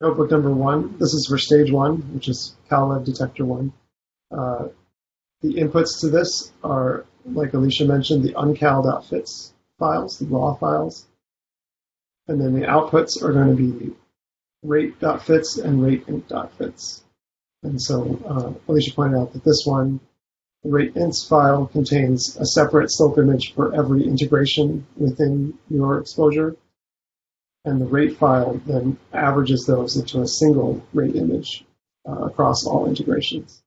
notebook number 1. This is for stage 1, which is CALDetector Detector1. The inputs to this are, like Alicia mentioned, the uncal.fits files, the raw files. And then the outputs are going to be rate.fits and rate.int.fits. And so Alicia pointed out that this one, the rate.ints file, contains a separate slope image for every integration within your exposure. And the rate file then averages those into a single rate image across all integrations.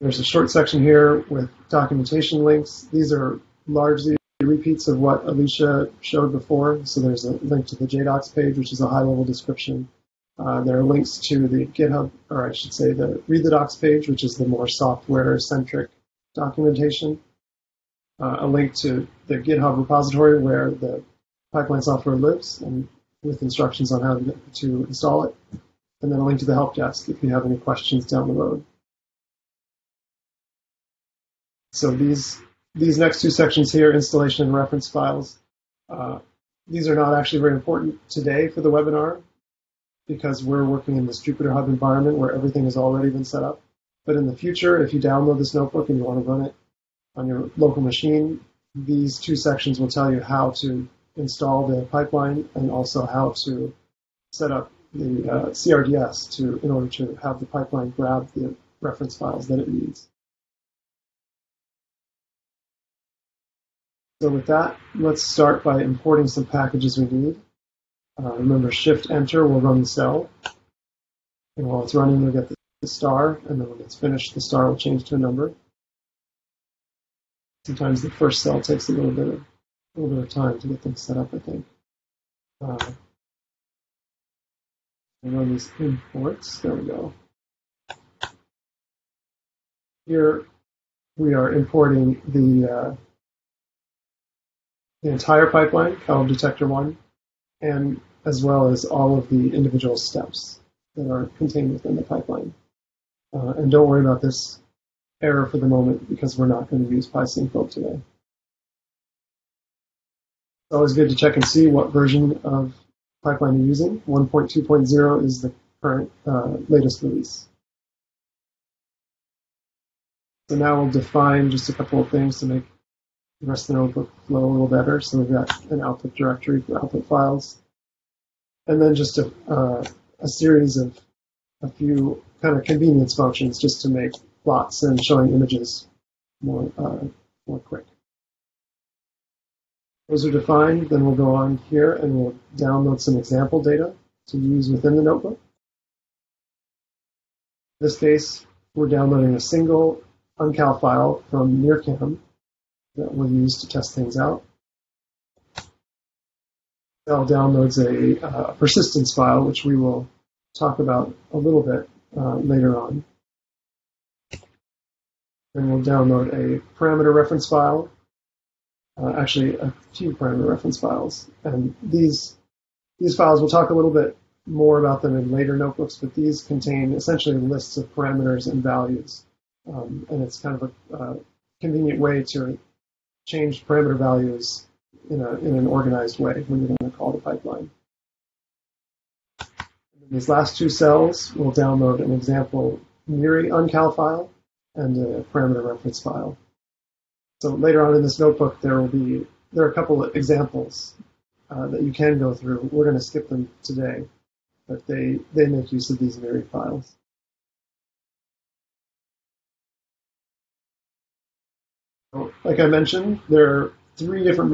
There's a short section here with documentation links. These are largely repeats of what Alicia showed before. So there's a link to the JDocs page, which is a high-level description. There are links to the GitHub, or I should say the Read the Docs page, which is the more software-centric documentation. A link to the GitHub repository where the pipeline software lives, and with instructions on how to install it. And then a link to the help desk if you have any questions down the road. So these next two sections here, installation and reference files, these are not actually very important today for the webinar because we're working in this JupyterHub environment where everything has already been set up. But in the future, if you download this notebook and you want to run it on your local machine, these two sections will tell you how to install the pipeline and also how to set up the CRDS in order to have the pipeline grab the reference files that it needs. So with that, let's start by importing some packages we need. Remember, Shift-Enter will run the cell. And while it's running, we'll get the star, and then when it's finished, the star will change to a number. Sometimes the first cell takes a little bit of time to get things set up, I think. We'll run these imports. There we go. Here, we are importing the entire pipeline, CALDetector1, and as well as all of the individual steps that are contained within the pipeline. And don't worry about this error for the moment because we're not going to use PySyncFlow today. It's always good to check and see what version of pipeline you're using. 1.2.0 is the current latest release. So now we'll define just a couple of things to make the rest of the notebook flow a little better. So we've got an output directory for output files. And then just a series of a few kind of convenience functions just to make plots and showing images more quick. Those are defined. Then we'll go on here and we'll download some example data to use within the notebook. In this case, we're downloading a single uncal file from NIRCam that we'll use to test things out. Cell downloads a persistence file, which we will talk about a little bit later on. Then we'll download a parameter reference file, actually a few parameter reference files. And these files, we'll talk a little bit more about them in later notebooks, but these contain essentially lists of parameters and values. And it's kind of a convenient way to change parameter values in an organized way when you're going to call the pipeline. In these last two cells, we'll download an example MIRI uncal file and a parameter reference file. So later on in this notebook, there are a couple of examples that you can go through. We're going to skip them today, but they make use of these MIRI files. Like I mentioned, there are three different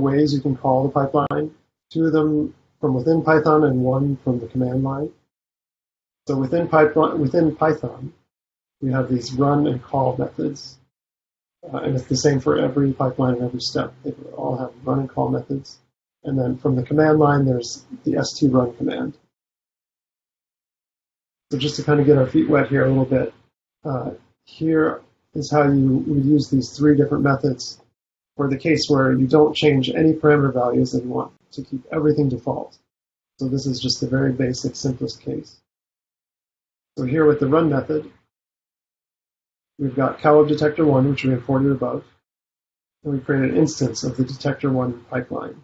ways you can call the pipeline, two of them from within Python and one from the command line. So within Python, we have these run and call methods, and it's the same for every pipeline and every step. They all have run and call methods. And then from the command line, there's the strun command. So just to kind of get our feet wet here a little bit, here is how you would use these three different methods for the case where you don't change any parameter values and you want to keep everything default. So this is just the very basic, simplest case. So here with the run method, we've got CALDetector1, which we imported above, and we create an instance of the Detector1 pipeline.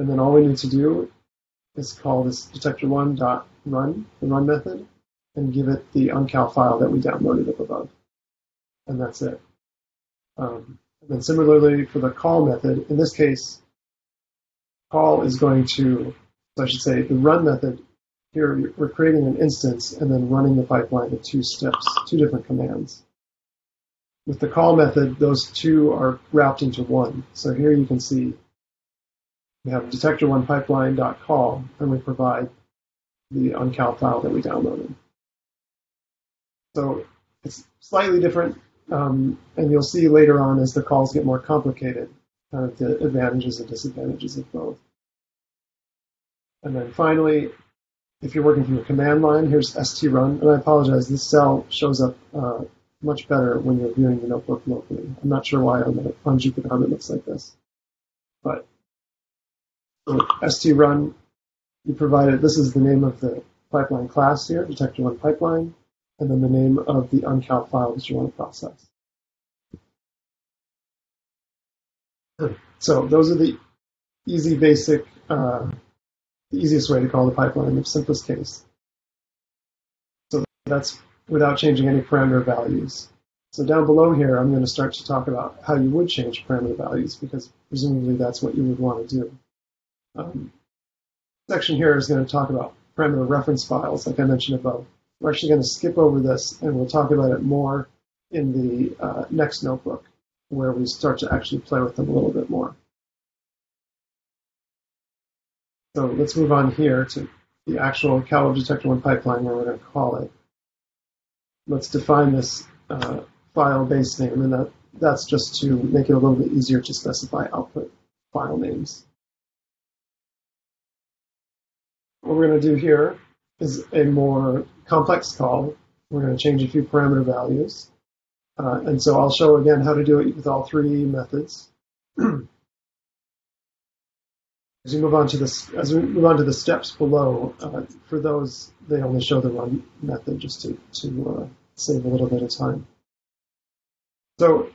And then all we need to do is call this Detector1.run, the run method, and give it the uncal file that we downloaded up above. And that's it. And then similarly for the call method, in this case, call is going to, so I should say, the run method, here we're creating an instance and then running the pipeline in two steps, two different commands. With the call method, those two are wrapped into one. So here you can see we have Detector1Pipeline.call, and we provide the uncal file that we downloaded. So it's slightly different, and you'll see later on as the calls get more complicated, kind of the advantages and disadvantages of both. And then finally, if you're working from the command line, here's strun, and I apologize, this cell shows up much better when you're viewing the notebook locally. I'm not sure why on JupyterHub it looks like this, but so strun, you provided, this is the name of the pipeline class here, Detector1Pipeline, and then the name of the uncal file that you want to process. So those are the easy, basic, the easiest way to call the pipeline in the simplest case. So that's without changing any parameter values. So down below here, I'm going to start to talk about how you would change parameter values, because presumably that's what you would want to do. Section here is going to talk about parameter reference files, like I mentioned above. We're actually going to skip over this, and we'll talk about it more in the next notebook, where we start to actually play with them a little bit more. So let's move on here to the actual CAL Detector1 pipeline, where we're going to call it. Let's define this file base name, and that's just to make it a little bit easier to specify output file names. What we're going to do here is a more complex call. We're going to change a few parameter values. And so I'll show again how to do it with all three methods. As we move on to the steps below, for those, they only show the run method just to save a little bit of time. So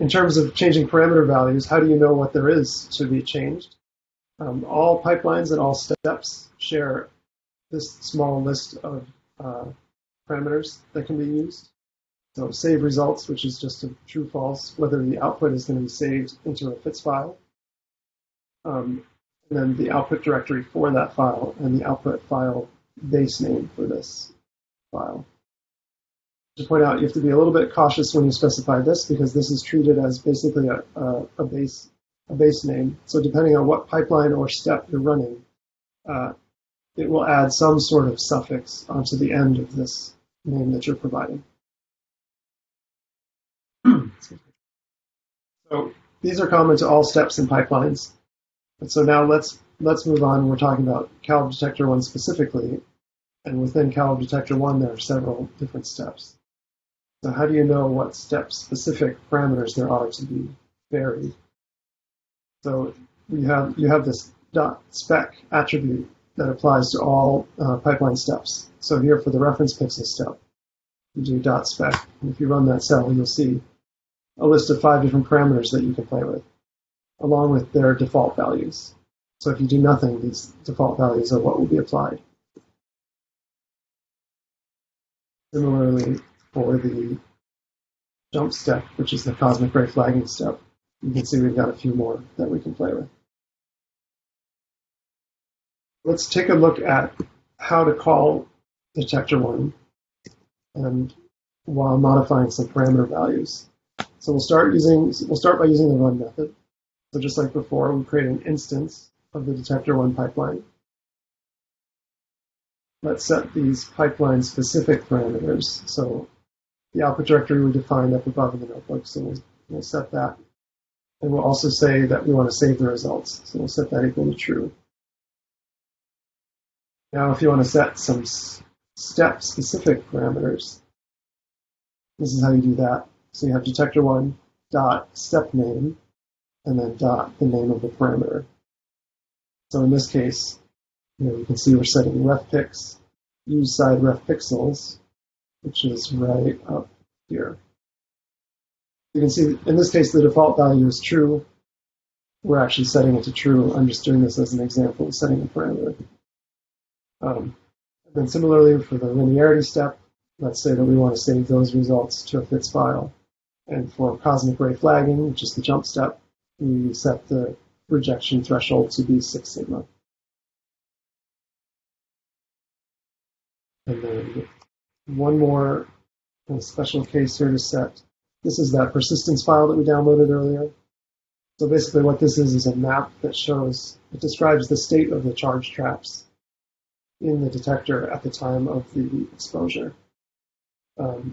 in terms of changing parameter values, how do you know what there is to be changed? All pipelines and all steps share this small list of parameters that can be used. So save results, which is just a true false, whether the output is going to be saved into a fits file. And then the output directory for that file, and the output file base name for this file. To point out, you have to be a little bit cautious when you specify this, because this is treated as basically a base name. So depending on what pipeline or step you're running, it will add some sort of suffix onto the end of this name that you're providing. So these are common to all steps in pipelines. And so now let's move on. We're talking about CAL Detector1 specifically, and within CAL Detector1 there are several different steps. So how do you know what step-specific parameters there are to be varied? So you have this .spec attribute that applies to all pipeline steps. So here for the reference pixel step, you do .spec, and if you run that cell, you'll see a list of 5 different parameters that you can play with, along with their default values. So if you do nothing, these default values are what will be applied. Similarly, for the jump step, which is the cosmic ray flagging step, you can see we've got a few more that we can play with. Let's take a look at how to call Detector1 and while modifying some parameter values. So we'll start by using the run method. So just like before, we create an instance of the Detector1 pipeline. Let's set these pipeline-specific parameters. So the output directory we defined up above in the notebook, so we'll set that. And we'll also say that we want to save the results, so we'll set that equal to true. Now if you want to set some step-specific parameters, this is how you do that. So you have Detector1 dot step name, and then dot the name of the parameter. So in this case, you can see we're setting refpix, use side refpixels, which is right up here. You can see in this case the default value is true. we're actually setting it to true. I'm just doing this as an example of setting a parameter. And then similarly for the linearity step, let's say that we want to save those results to a fits file. And for cosmic ray flagging, which is the jump step, we set the rejection threshold to be 6 sigma. And then one more special case here to set. This is that persistence file that we downloaded earlier. So basically what this is a map that shows, it describes the state of the charge traps in the detector at the time of the exposure. So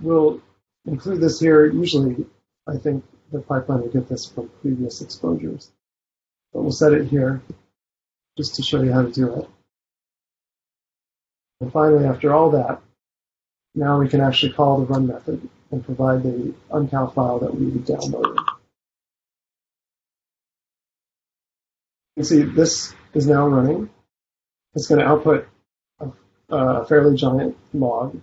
we'll include this here. Usually, I think the pipeline will get this from previous exposures. But we'll set it here just to show you how to do it. And finally, after all that, now we can actually call the run method and provide the uncal file that we downloaded. You can see this is now running. It's going to output a fairly giant log.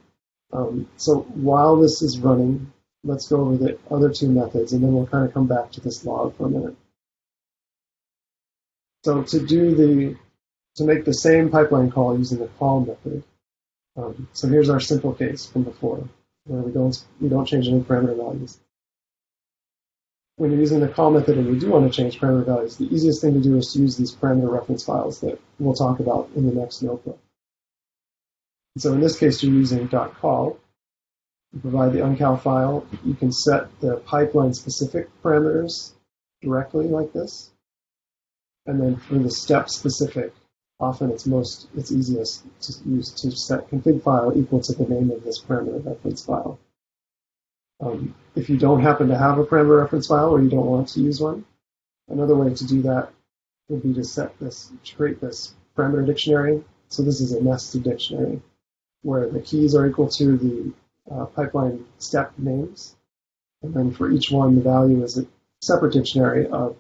So while this is running, let's go over the other two methods, and then we'll kind of come back to this log for a minute. So to make the same pipeline call using the call method, so here's our simple case from before, where we don't change any parameter values. When you're using the call method and you do want to change parameter values, the easiest thing to do is to use these parameter reference files that we'll talk about in the next notebook. So in this case, you're using .call. You provide the uncal file. You can set the pipeline-specific parameters directly like this. And then for the step-specific, often it's easiest to use to set config file equal to the name of this parameter reference file. If you don't happen to have a parameter reference file or you don't want to use one, another way to do that would be to create this parameter dictionary. So this is a nested dictionary, where the keys are equal to the pipeline step names. And then for each one, the value is a separate dictionary of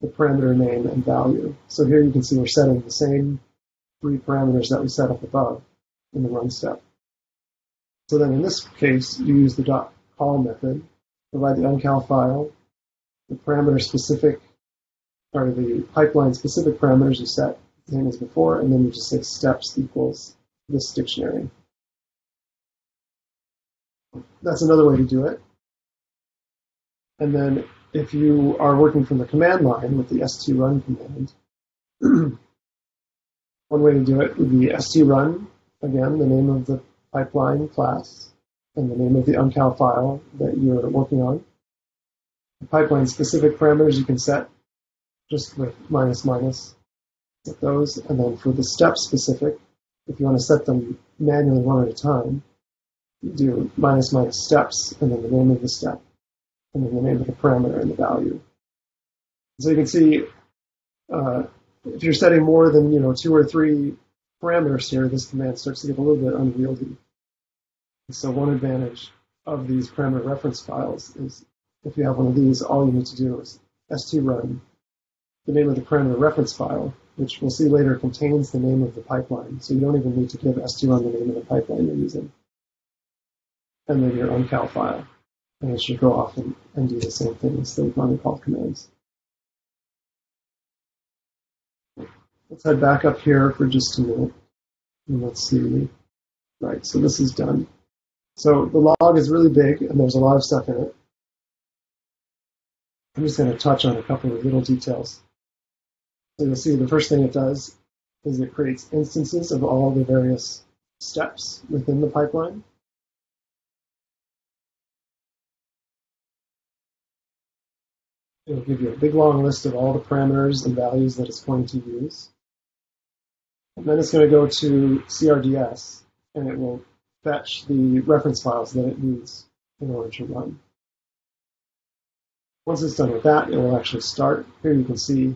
the parameter name and value. So here you can see we're setting the same 3 parameters that we set up above in the run step. So then in this case, you use the .call method, provide the uncal file, the parameter specific, or the pipeline specific parameters you set, same as before, and then you just say steps equals this dictionary. That's another way to do it. And then if you are working from the command line with the strun command, one way to do it would be strun, again, the name of the pipeline class and the name of the uncal file that you're working on. The pipeline specific parameters you can set just with --, set those, and then for the step specific, if you want to set them manually one at a time, you do -, steps, and then the name of the step, and then the name of the parameter and the value. So you can see if you're setting more than 2 or 3 parameters here, this command starts to get a little bit unwieldy. So one advantage of these parameter reference files is if you have one of these, all you need to do is strun, the name of the parameter reference file, which we'll see later contains the name of the pipeline. So you don't even need to give strun the name of the pipeline you're using. And then your uncal file. And it should go off and do the same thing as the uncal commands. Let's head back up here for just a minute. And let's see. Right, so this is done. So the log is really big, and there's a lot of stuff in it. I'm just going to touch on a couple of little details. So you'll see the first thing it does is it creates instances of all the various steps within the pipeline. It'll give you a big long list of all the parameters and values that it's going to use. And then it's going to go to CRDS, and it will fetch the reference files that it needs in order to run. Once it's done with that, it will actually start. Here you can see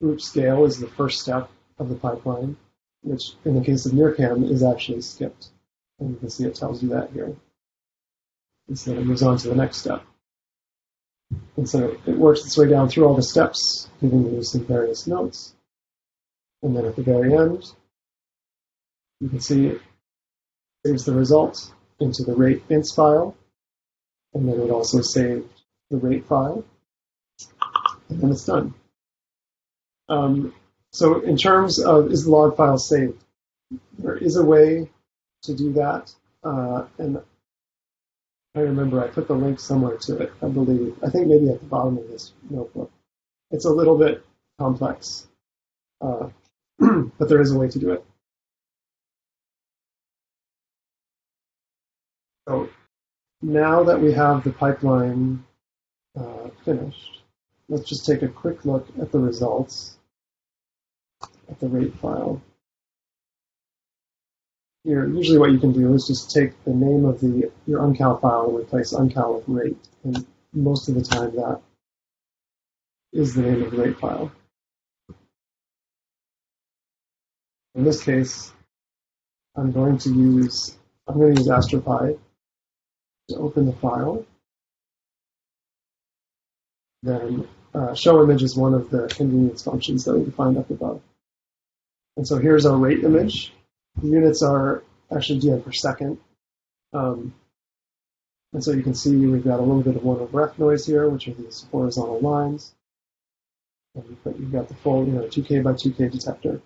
group scale is the first step of the pipeline, which in the case of NIRCam is actually skipped. And you can see it tells you that here. And so it moves on to the next step. And so it works its way down through all the steps, giving you some various notes. And then at the very end, you can see it saves the result into the rate.int file. And then it also saved the rate file, and it's done. So in terms of, is the log file saved? There is a way to do that, and I remember I put the link somewhere to it, I believe. I think maybe at the bottom of this notebook. It's a little bit complex, but there is a way to do it. So now that we have the pipeline finished, let's just take a quick look at the results, at the rate file. Here, usually what you can do is just take the name of your uncal file and replace uncal with rate, and most of the time that is the name of the rate file. In this case, I'm going to use AstroPy to open the file. Then show image is one of the convenience functions that we defined up above. And so here's our rate image. The units are actually dm per second. And so you can see we've got a little bit of 1/ref noise here, which are these horizontal lines. And you've got the full 2K by 2K detector.